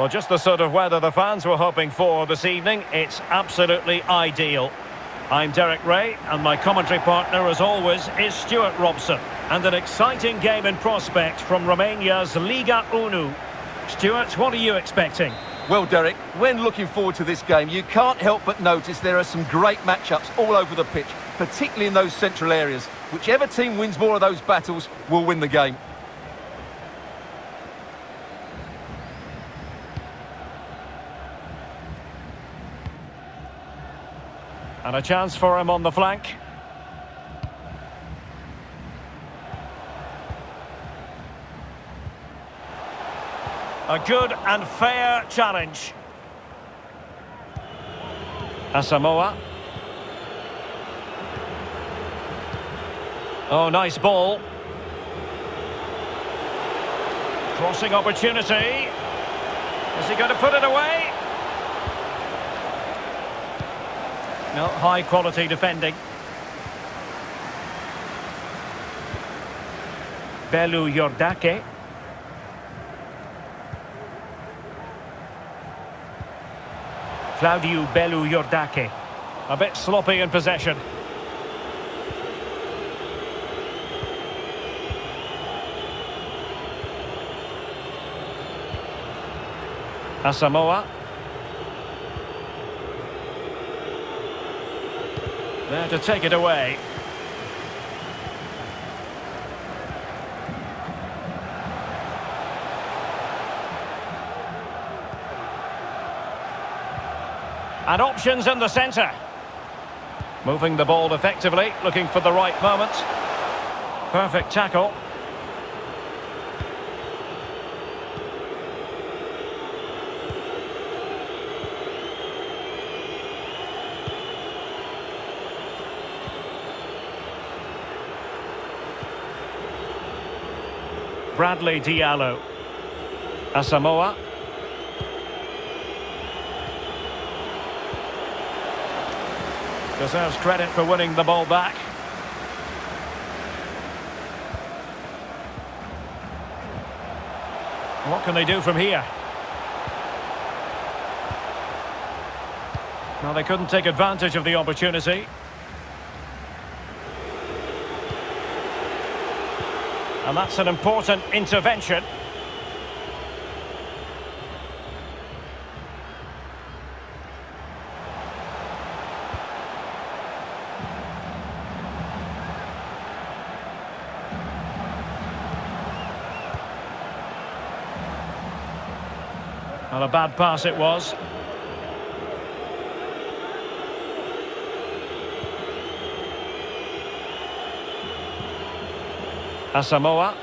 Well, just the sort of weather the fans were hoping for this evening. It's absolutely ideal. I'm Derek Ray, and my commentary partner, as always, is Stuart Robson. And an exciting game in prospect from Romania's Liga I. Stuart, what are you expecting? Well, Derek, when looking forward to this game, you can't help but notice there are some great matchups all over the pitch, particularly in those central areas. Whichever team wins more of those battles will win the game. And a chance for him on the flank. A good and fair challenge. Asamoah. Oh, nice ball. Crossing opportunity. Is he going to put it away? No, high-quality defending. Belu-Iordache. Claudiu Belu-Iordache. A bit sloppy in possession. Asamoah. There to take it away. And options in the centre. Moving the ball effectively, looking for the right moment. Perfect tackle. Bradley Diallo. Asamoah. Deserves credit for winning the ball back. What can they do from here? Well, they couldn't take advantage of the opportunity. And that's an important intervention. And a bad pass it was. Asamoah.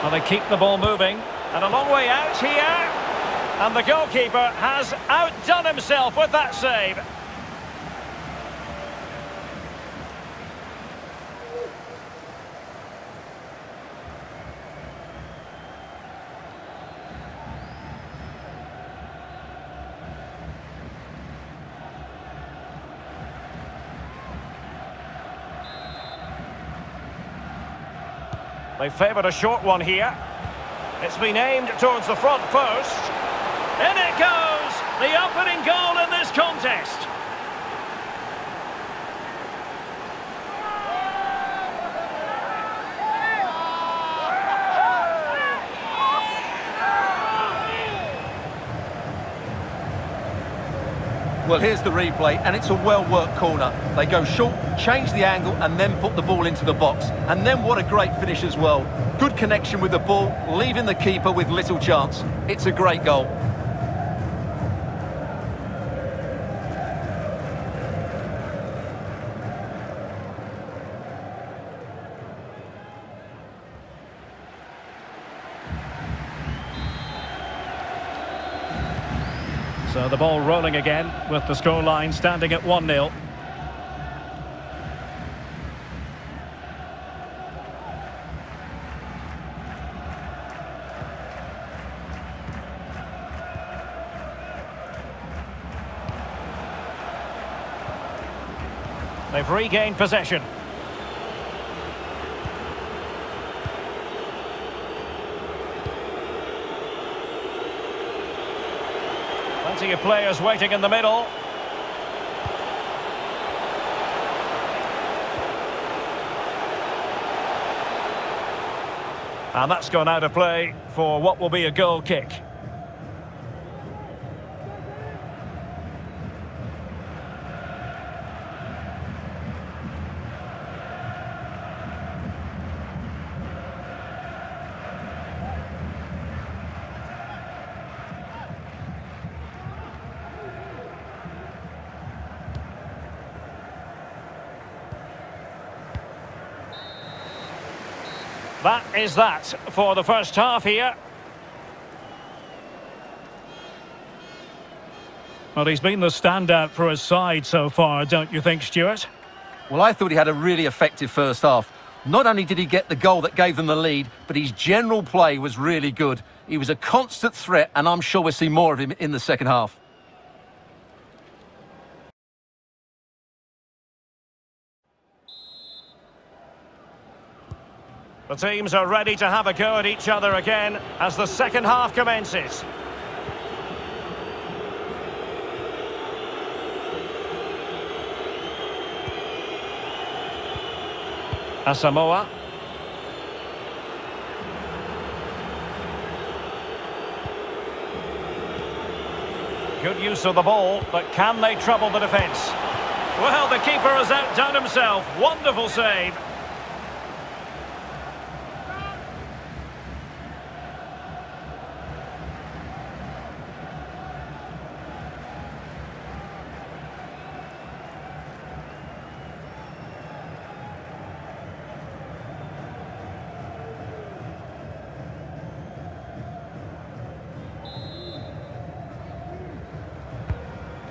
Well, they keep the ball moving. And a long way out here. And the goalkeeper has outdone himself with that save. They favoured a short one here. It's been aimed towards the front post. In it goes! The opening goal in this contest. Well, here's the replay, and it's a well-worked corner. They go short, change the angle, and then put the ball into the box. And then what a great finish as well. Good connection with the ball, leaving the keeper with little chance. It's a great goal. So the ball rolling again with the scoreline standing at 1-0. They've regained possession. Plenty of players waiting in the middle. And that's gone out of play for what will be a goal kick. That is that for the first half here. Well, he's been the standout for his side so far, don't you think, Stuart? Well, I thought he had a really effective first half. Not only did he get the goal that gave them the lead, but his general play was really good. He was a constant threat, and I'm sure we'll see more of him in the second half. The teams are ready to have a go at each other again as the second half commences. Asamoah. Good use of the ball, but can they trouble the defence? Well, the keeper has outdone himself. Wonderful save.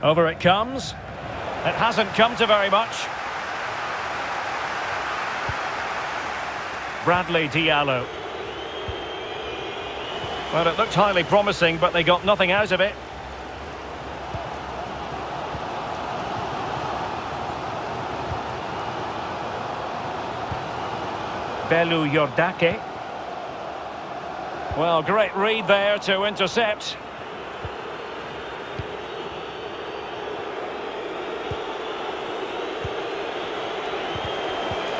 Over it comes. It hasn't come to very much. Bradley Diallo. Well, it looked highly promising, but they got nothing out of it. Belu-Iordache. Well, great read there to intercept.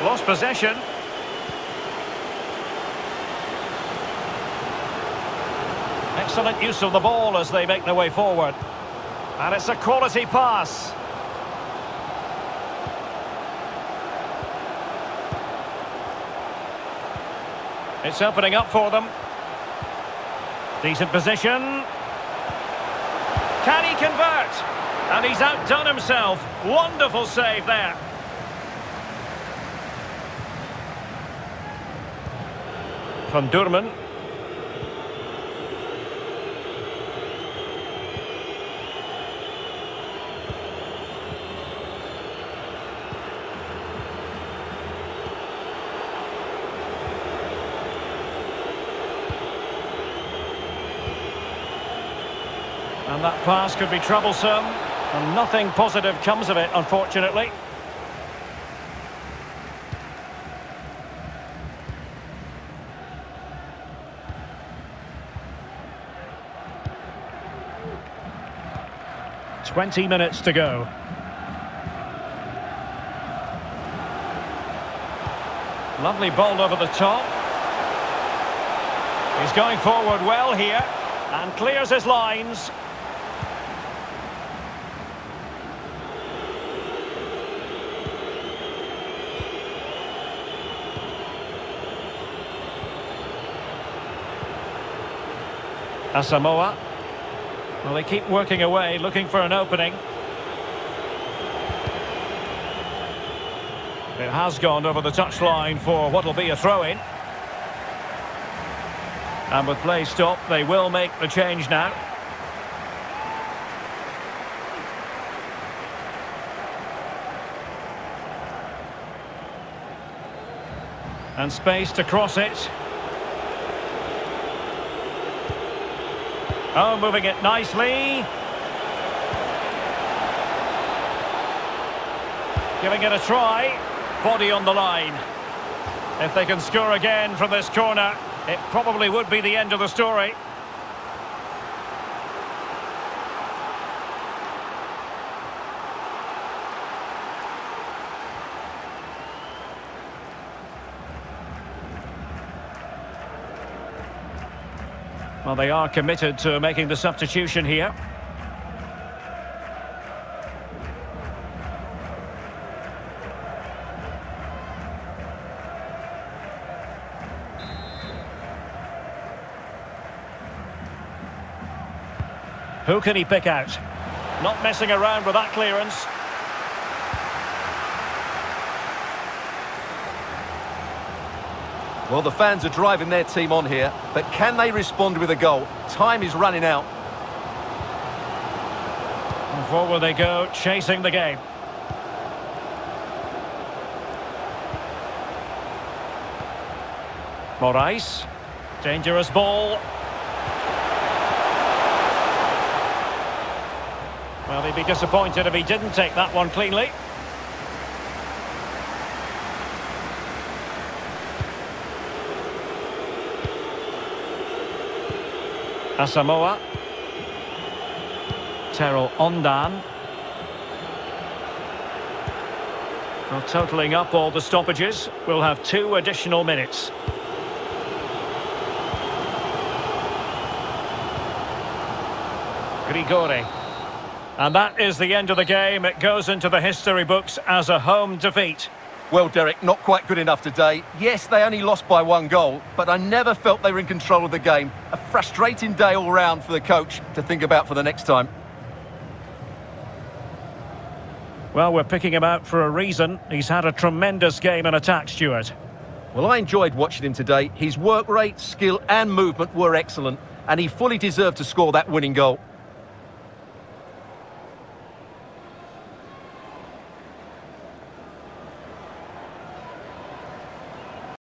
Lost possession. Excellent use of the ball as they make their way forward. And it's a quality pass. It's opening up for them. Decent position. Can he convert? And he's outdone himself. Wonderful save there. From Durman. And that pass could be troublesome, and nothing positive comes of it, unfortunately. Twenty minutes to go. Lovely ball over the top. He's going forward well here and clears his lines. Asamoah. Well, they keep working away, looking for an opening. It has gone over the touchline for what'll be a throw-in. And with play stopped, they will make the change now. And space to cross it. Oh, moving it nicely. Giving it a try. Body on the line. If they can score again from this corner, it probably would be the end of the story. Well, they are committed to making the substitution here. Who can he pick out? Not messing around with that clearance. Well, the fans are driving their team on here, but can they respond with a goal? Time is running out. And forward they go, chasing the game. Moraes. Dangerous ball. Well, he'd be disappointed if he didn't take that one cleanly. Asamoah. Terrell Ondan. Well, totalling up all the stoppages, we'll have 2 additional minutes. Grigore. And that is the end of the game. It goes into the history books as a home defeat. Well, Derek, not quite good enough today. Yes, they only lost by 1 goal, but I never felt they were in control of the game. A frustrating day all round for the coach to think about for the next time. Well, we're picking him out for a reason. He's had a tremendous game in attack, Stuart. Well, I enjoyed watching him today. His work rate, skill and movement were excellent, and he fully deserved to score that winning goal.